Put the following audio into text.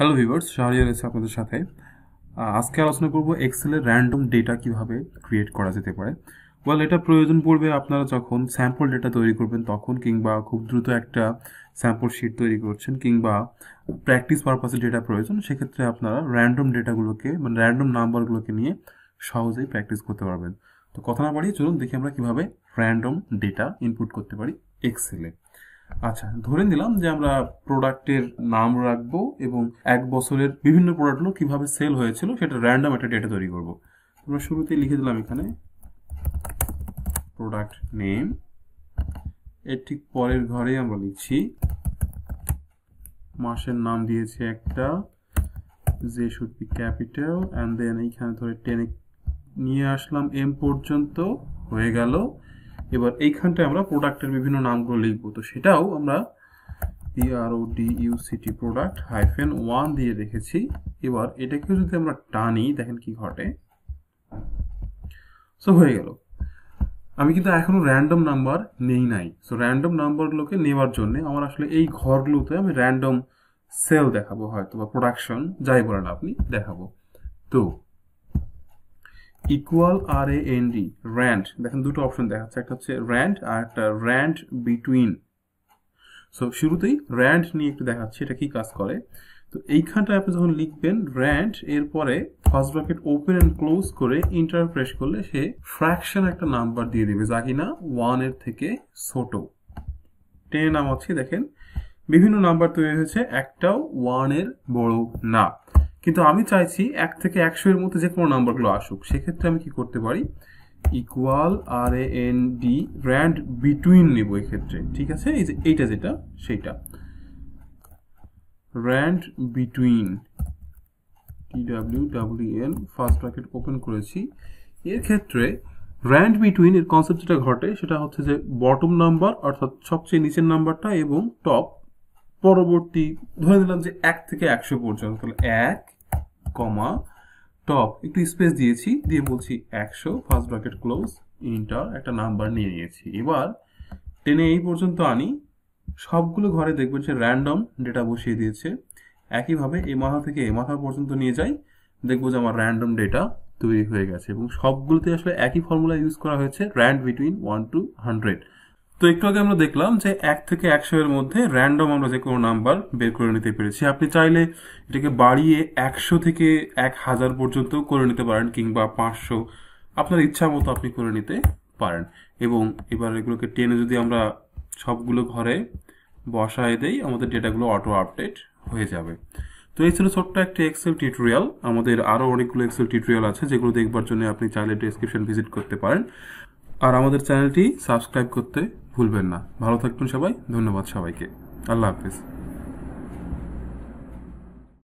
Hello viewers, Shahriar is আপনাদের সাথে আজকে আলোচনা করব এক্সেলে random data কিভাবে create করা যেতে পারে। Well, এটা প্রয়োজন পড়বে আপনারা যখন sample data তৈরি করবেন তখন কিংবা খুব দ্রুত একটা sample sheet তৈরি করছেন কিংবা practice purpose data প্রয়োজন সেক্ষেত্রে আপনারা random data গুলোকে মানে random number গুলোকে নিয়ে সহজেই practice করতে পারবেন। তো কথা না বাড়িয়ে চলুন দেখি আমরা কিভাবে random data input করতে পারি এক্সেলে। আচ্ছা ধরে নিলাম যে আমরা প্রোডাক্টের নাম রাখবো এবং এক বছরের বিভিন্ন প্রোডাক্টগুলো কিভাবে সেল হয়েছিল সেটা র‍্যান্ডম একটা ডেটা তৈরি করব। আমরা শুরুতেই লিখে দিলাম এখানে প্রোডাক্ট নেম এর ঠিক পরের ঘরে আমরা লিখছি মাসের নাম দিয়েছি একটা যে should be capital and then এইখানে ধরে 10 নিয়ে আসলাম m পর্যন্ত হয়ে গেল। এবার এইখানটায় আমরা প্রোডাক্টের বিভিন্ন নামগুলো লিখব তো সেটাও আমরা PRODUCT প্রোডাক্ট হাইফেন 1 দিয়ে রেখেছি। এবার এটাকে যদি আমরা টানি দেখেন কি ঘটে। সো হয়ে গেল। আমি কিন্তু এখনো র‍্যান্ডম নাম্বার নেই নাই। সো র‍্যান্ডম নাম্বারগুলোকে নেবার জন্য আমার আসলে এই ঘরগুলোতে আমি র‍্যান্ডম সেল দেখাবো হয়তো বা প্রোডাকশন যাই বলেন আপনি দেখাবো। তো equal RAND rand দেখেন দুটো অপশন দেখাচ্ছে একটা হচ্ছে rand আর একটা rand between সো শুরুতেই rand নিয়ে একটু দেখাচ্ছে এটা কি কাজ করে। তো এইখানটা আপনি যখন লিখবেন rand এর পরে first bracket open and close করে এন্টার প্রেস করলে সে ফ্র্যাকশন একটা নাম্বার দিয়ে দিবে যা কিনা 1 এর থেকে ছোট 10 নাম আছে দেখেন বিভিন্ন নাম্বার তৈরি হয়েছে একটাও 1 এর বড় না কিন্তু আমি চাইছি 1 থেকে 100 এর মধ্যে যে কোন নাম্বারগুলো আসুক সেই ক্ষেত্রে আমি কি করতে পারি ইকুয়াল RAND rand between নেব এই ক্ষেত্রে ঠিক আছে এই যে এইটা যেটা সেটা rand between TWWN first bracket open করেছি এর ক্ষেত্রে rand between এর কনসেপ্টটা ঘটে সেটা হচ্ছে যে বটম নাম্বার অর্থাৎ সবচেয়ে নিচের নাম্বারটা এবং টপ পরবর্তী ধরে নিলাম যে 1 থেকে 100 পর্যন্ত তাহলে 1 কমা টপ একটু স্পেস দিয়েছি দিয়ে বলছি 100 ফার্স্ট ব্র্যাকেট ক্লোজ এন্টার একটা নাম্বার নিয়ে নিয়েছি। এবার 10 এ এই পর্যন্ত আনি সবগুলো ঘরে দেখবেন যে র‍্যান্ডম ডেটা বসিয়ে দিয়েছে একই ভাবে এই মাথা থেকে এই মাথা পর্যন্ত নিয়ে যাই দেখব যে আমার র‍্যান্ডম ডেটা তৈরি হয়ে গেছে এবং সবগুলোতে আসলে একই ফর্মুলা ইউজ করা হয়েছে rand between 1 to 100। তো একটু আগে আমরা দেখলাম যে 1 থেকে 100 এর মধ্যে র‍্যান্ডম আমরা যে কোনো নাম্বার বের করে নিতে পেরেছি। আপনি চাইলে এটাকে বাড়িয়ে 100 থেকে 1000 পর্যন্ত করে নিতে পারেন কিংবা 500 আপনার ইচ্ছা মতো আপনি করে নিতে পারেন এবং এবার এগুলোকে 10 এ যদি আমরা সবগুলো ঘরে বসায় দেই আমাদের ডেটাগুলো অটো আপডেট হয়ে যাবে। তো এই ছিল ছোট্ট একটা এক্সেল টিউটোরিয়াল। আমাদের আরো অনেকগুলো এক্সেল টিউটোরিয়াল আছে যেগুলো দেখবার জন্য আপনি চাইলে ডেসক্রিপশন ভিজিট করতে পারেন আর আমাদের চ্যানেলটি সাবস্ক্রাইব করতে ভুলবেন না। ভালো থাকবেন সবাই। ধন্যবাদ সবাইকে। আল্লাহ হাফেজ।